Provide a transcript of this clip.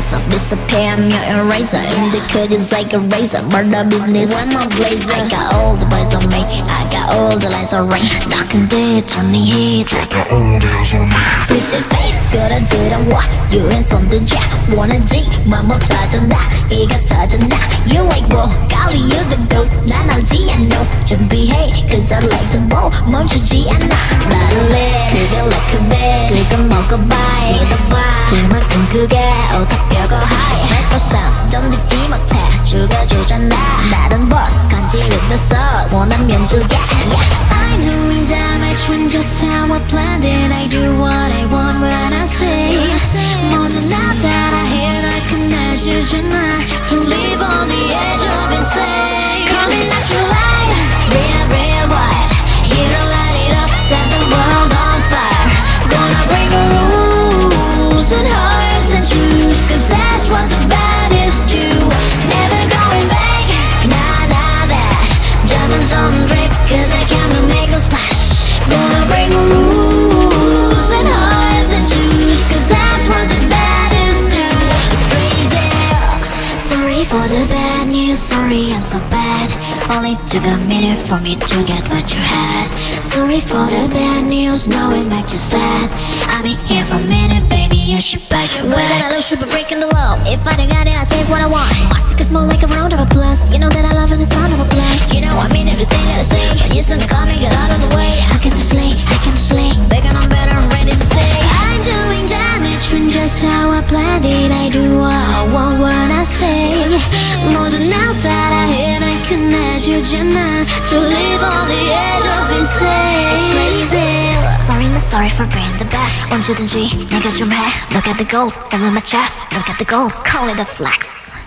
face off, disappear, I'm your eraser. Indicators like a razor, murder business, I'm a blazer. I got all the boys on me, I got all the lights on rain. Knocking dead, turning heat, I got all the eyes on me. Bitch face, 그런 지름 와, 유엔 손들자. 원하지, 맘을 찾아나, 이가 찾아나. You like bro, golly you the goat, 난 알지 않노. 준비해, cause I like to ball, 멈추지 않아. 나를 내, 그걸 like a bit, 그걸 먹어봐, 그만큼 그게 어떻게 거 하이. 날 보상, 좀 듣지 못해, 죽여주잖아. 나는 boss, 간지 with the sauce, 원하면 줄게. I'm doing damage when just how I planned it. I do what I want when I say 모든 나 따라해, 날 끝내주잖아. To live on the edge of insane, coming at your light, real real wide. Here I light it up, set the world on fire. Gonna break the rules and hearts and shoes, cause that's what the baddest do. Never going back, nah nah that. Jumping some drip, cause I came to make a splash. Gonna break the rules and hearts and shoes, cause that's what the baddest do. It's crazy. Sorry for the bad news, sorry I'm so bad. Only took a minute for me to get what you had. Sorry for the bad news, now it makes you sad. I've been here for a minute, baby, you should back your back. But I lose, should be breaking the law. If I don't got it, I take what I want. My secret's more like a round of applause. You know that I love the sound of applause. You know I mean everything that I say, but you still call me, get out of the way. I can just lay, I can just lay. Bigger, I'm better, I'm ready to stay. I'm doing damage when just how I planned it. I do what I want, what I say. More than now that I hit, I can add you, Jenna. To live on the edge of insane. It's crazy. Sorry, not sorry for being the best. 언제든지 내가 좀 해. Look at the gold, down in my chest. Look at the gold, call it a flex.